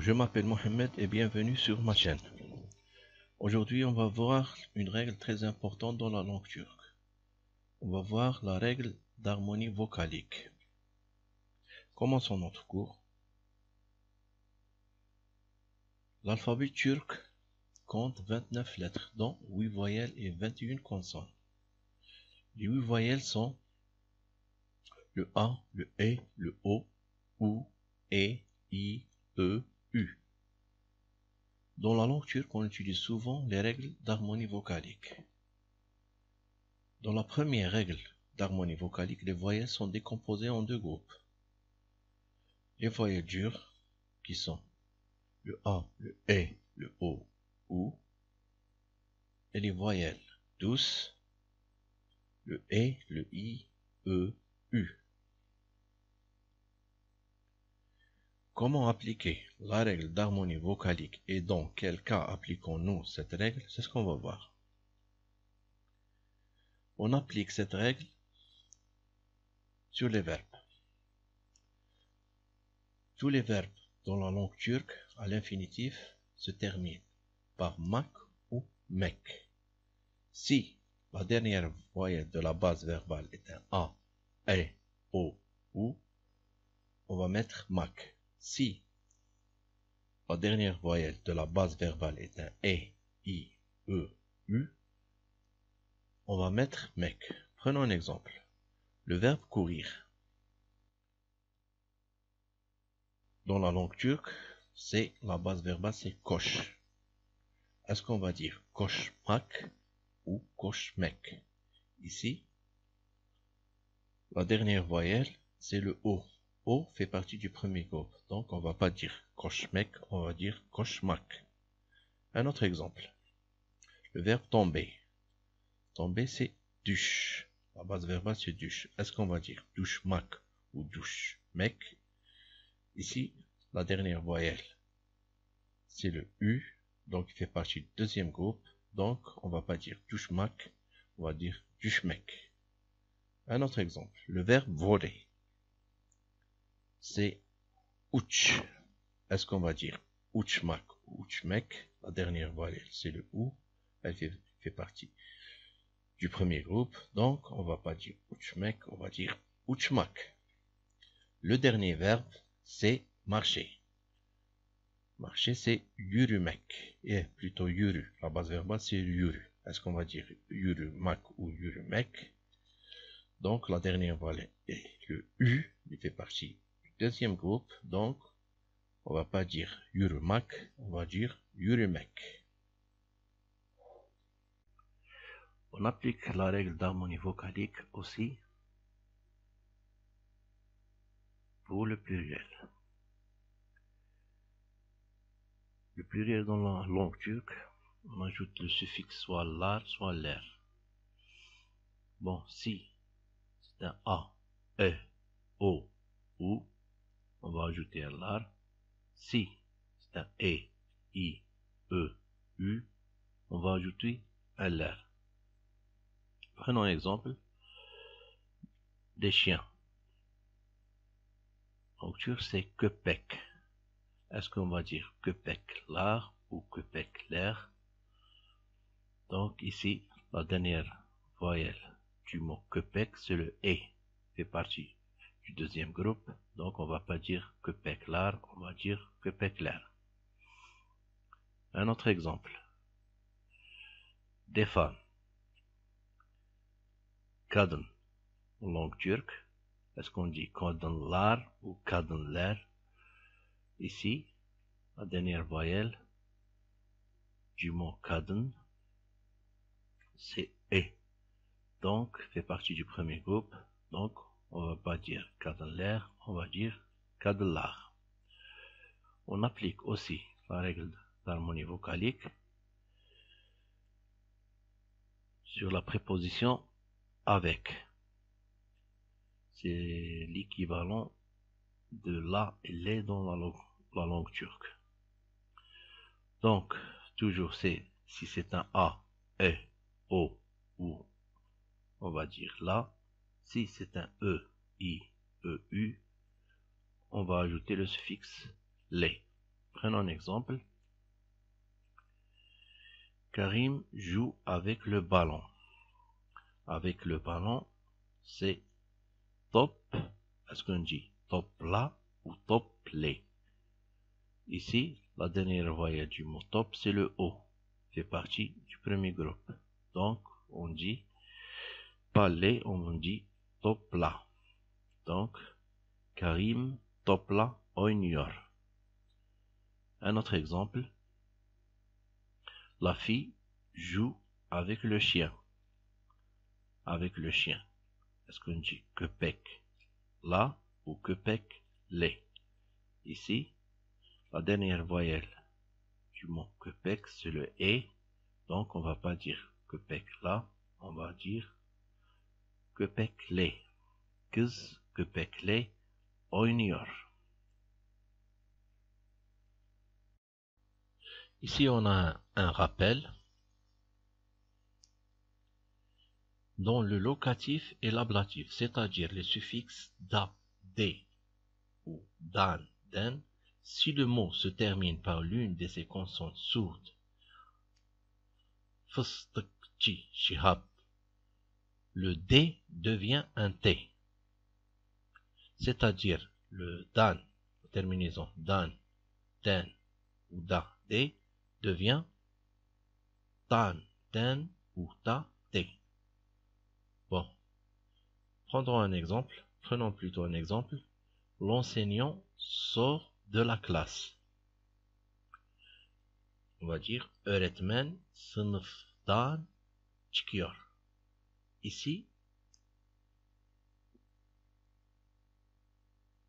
Bonjour, je m'appelle Mohamed et bienvenue sur ma chaîne. Aujourd'hui, on va voir une règle très importante dans la langue turque. On va voir la règle d'harmonie vocalique. Commençons notre cours. L'alphabet turc compte 29 lettres, dont 8 voyelles et 21 consonnes. Les 8 voyelles sont le A, le E, le O, OU, E, I, E, U. Dans la langue turque, on utilise souvent les règles d'harmonie vocalique. Dans la première règle d'harmonie vocalique, les voyelles sont décomposées en deux groupes. Les voyelles dures, qui sont le A, le E, le O, OU, et les voyelles douces, le E, le I, E, U. Comment appliquer la règle d'harmonie vocalique et dans quel cas appliquons-nous cette règle, c'est ce qu'on va voir. On applique cette règle sur les verbes. Tous les verbes dans la langue turque à l'infinitif se terminent par mak ou mek. Si la dernière voyelle de la base verbale est un A, E, O, OU, on va mettre mak. Si la dernière voyelle de la base verbale est un E, I, E, U, on va mettre mec. Prenons un exemple. Le verbe courir. Dans la langue turque, c'est la base verbale, c'est koş. Est-ce qu'on va dire koşmak ou koşmek? Ici, la dernière voyelle, c'est le O. O fait partie du premier groupe, donc on va pas dire koşmek, on va dire koşmak. Un autre exemple, le verbe tomber. Tomber, c'est düş. La base verbale, c'est düş. Est-ce qu'on va dire düşmak ou düşmek? Ici, la dernière voyelle, c'est le U, donc il fait partie du deuxième groupe, donc on va pas dire düşmak, on va dire düşmek. Un autre exemple, le verbe voler. C'est uç. Est-ce qu'on va dire uçmak ou uçmek? La dernière voyelle, c'est le OU. Elle fait partie du premier groupe. Donc, on va pas dire uçmek, on va dire uçmak. Le dernier verbe, c'est marcher. Marcher, c'est yürümek. Et plutôt yürü. La base verbale, c'est yürü. Est-ce qu'on va dire yürümak ou yürümek? Donc, la dernière voyelle est le U. Il fait partie deuxième groupe, donc on va pas dire yürümak, on va dire yürümek. On applique la règle d'harmonie vocalique aussi pour le pluriel. Le pluriel dans la langue turque, on ajoute le suffixe soit lar, soit ler. Bon, si c'est un A, E, O, OU, on va ajouter un lar. Si c'est un E, I, E, U, on va ajouter un lar. Prenons un exemple. Des chiens. En turc, c'est köpek. Est-ce qu'on va dire köpek lar ou köpek ler? Donc ici, la dernière voyelle du mot köpek, c'est le E, fait partie du deuxième groupe, donc on va pas dire köpek lar, on va dire köpek ler. Un autre exemple, des femmes. Kadın, en langue turque, est-ce qu'on dit kadınlar ou kadınler? Ici, la dernière voyelle du mot kadın, c'est E, donc fait partie du premier groupe, donc on va pas dire kadınlar, on va dire kadınlar. On applique aussi la règle d'harmonie vocalique sur la préposition avec. C'est l'équivalent de la et les dans la langue turque. Donc, toujours c'est, si c'est un A, E, O, OU, on va dire la. Si c'est un E, I, E, U, on va ajouter le suffixe les. Prenons un exemple. Karim joue avec le ballon. Avec le ballon, c'est top. Est-ce qu'on dit top là ou top les? Ici, la dernière voyelle du mot top, c'est le O. Fait partie du premier groupe. Donc, on dit pas les, on dit top là. Donc, Karim top là oynuyor. Un autre exemple. La fille joue avec le chien. Avec le chien. Est-ce qu'on dit que pec là ou que pec les? Ici, la dernière voyelle du mot que pec, c'est le E. Donc, on va pas dire que pec là, on va dire que pec les. Kız que pec les oynuyor. Ici, on a un rappel. Dans le locatif et l'ablatif, c'est-à-dire les suffixes da, de ou dan, den, si le mot se termine par l'une de ces consonnes sourdes, le D devient un T. C'est-à-dire le dan, la terminaison dan, den ou da, D, devient tan, ten ou ta, te. Bon, prenons un exemple. Prenons plutôt un exemple. L'enseignant sort de la classe. On va dire öğretmen sınıftan çıkıyor. Ici,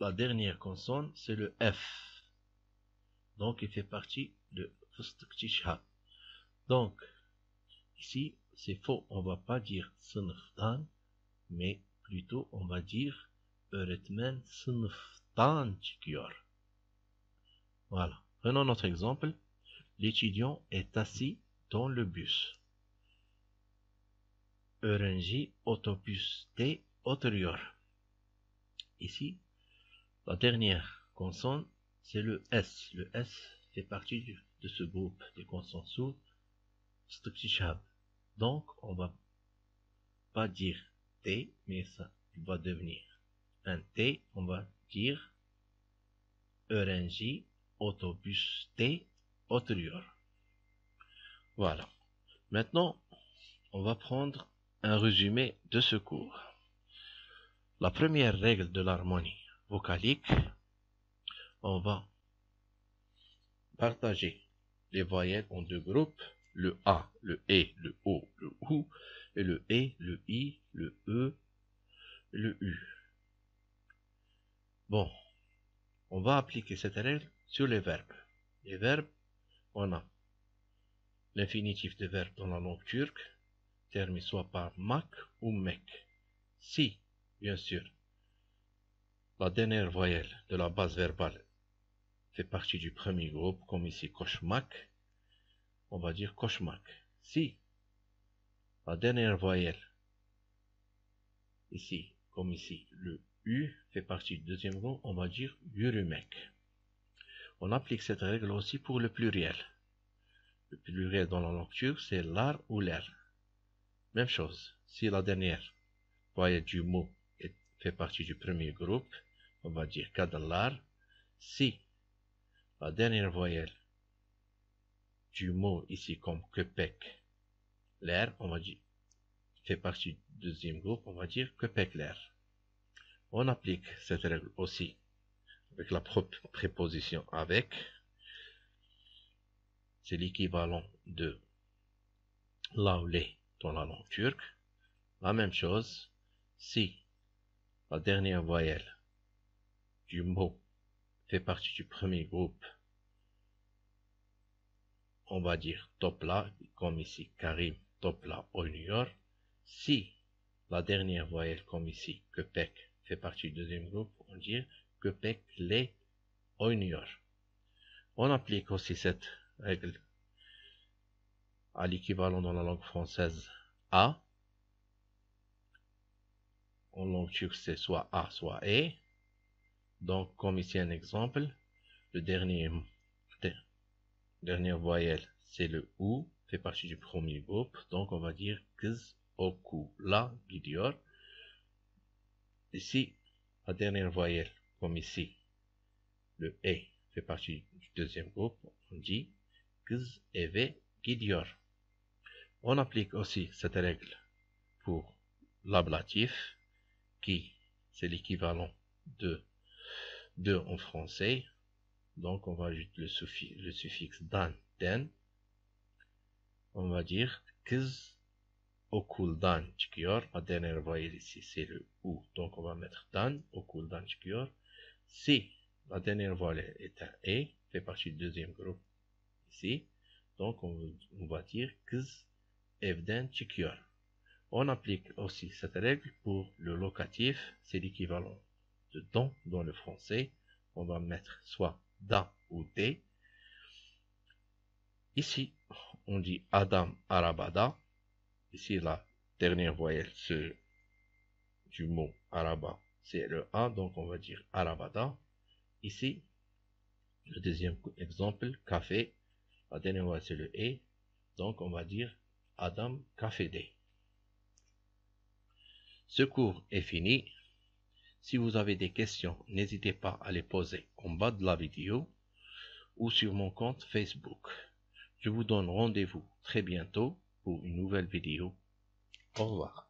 la dernière consonne, c'est le F. Donc, il fait partie de fıstıkçı. Donc, ici, c'est faux. On va pas dire sınıftan, mais plutôt, on va dire öğretmen sınıftan çıkıyor. Voilà. Prenons notre exemple. L'étudiant est assis dans le bus. Öğrenci otobüste oturuyor. Ici, la dernière consonne, c'est le S. Le S fait partie de ce groupe des consonnes sourdes. Donc, on va pas dire T, mais ça va devenir un T. On va dire öğrenci otobüste oturuyor. Voilà. Maintenant, on va prendre un résumé de ce cours. La première règle de l'harmonie vocalique, on va partager les voyelles en deux groupes, le A, le E, le O, le OU, et le E, le I, le E, le U. Bon, on va appliquer cette règle sur les verbes. Les verbes, on a l'infinitif des verbes dans la langue turque, terminé soit par mak ou mek. Si, bien sûr, la dernière voyelle de la base verbale fait partie du premier groupe, comme ici koşmak, on va dire koşmak. Si la dernière voyelle ici, comme ici, le U fait partie du deuxième groupe, on va dire yürümek. On applique cette règle aussi pour le pluriel. Le pluriel dans la langue turque, c'est lar ou ler. Même chose, si la dernière voyelle du mot fait partie du premier groupe, on va dire kadınlar. Si la dernière voyelle du mot ici comme köpek, ler, on va dire fait partie du deuxième groupe, on va dire köpek ler. On applique cette règle aussi avec la préposition avec. C'est l'équivalent de la ou les dans la langue turque. La même chose, si la dernière voyelle du mot fait partie du premier groupe, on va dire topla, comme ici Karim topla oynuyor. Si la dernière voyelle, comme ici köpek, fait partie du deuxième groupe, on dit köpek le oynuyor. On applique aussi cette règle à l'équivalent dans la langue française A. En langue turque, c'est soit A, soit E. Donc, comme ici un exemple, le dernier Dernière voyelle, c'est le OU, fait partie du premier groupe, donc on va dire Kz, Oku, La, Gidior. Ici, la dernière voyelle, comme ici, le E fait partie du deuxième groupe, on dit Kz, Eve, Gidior. On applique aussi cette règle pour l'ablatif, qui c'est l'équivalent de 2 en français. Donc on va ajouter le suffixe dan, den. On va dire kz okul dan çıkıyor. La dernière voyelle ici c'est le ou. Donc on va mettre dan, okul dan çıkıyor. Si la dernière voyelle est un e, fait partie du deuxième groupe ici. Donc on va dire kz evden çıkıyor. On applique aussi cette règle pour le locatif, c'est l'équivalent de don dans le français. On va mettre soit da ou d. Ici, on dit Adam Arabada. Ici, la dernière voyelle du mot Araba, c'est le A, donc on va dire Arabada. Ici, le deuxième exemple, café. La dernière voyelle, c'est le E, donc on va dire Adam Café D. Ce cours est fini. Si vous avez des questions, n'hésitez pas à les poser en bas de la vidéo ou sur mon compte Facebook. Je vous donne rendez-vous très bientôt pour une nouvelle vidéo. Au revoir.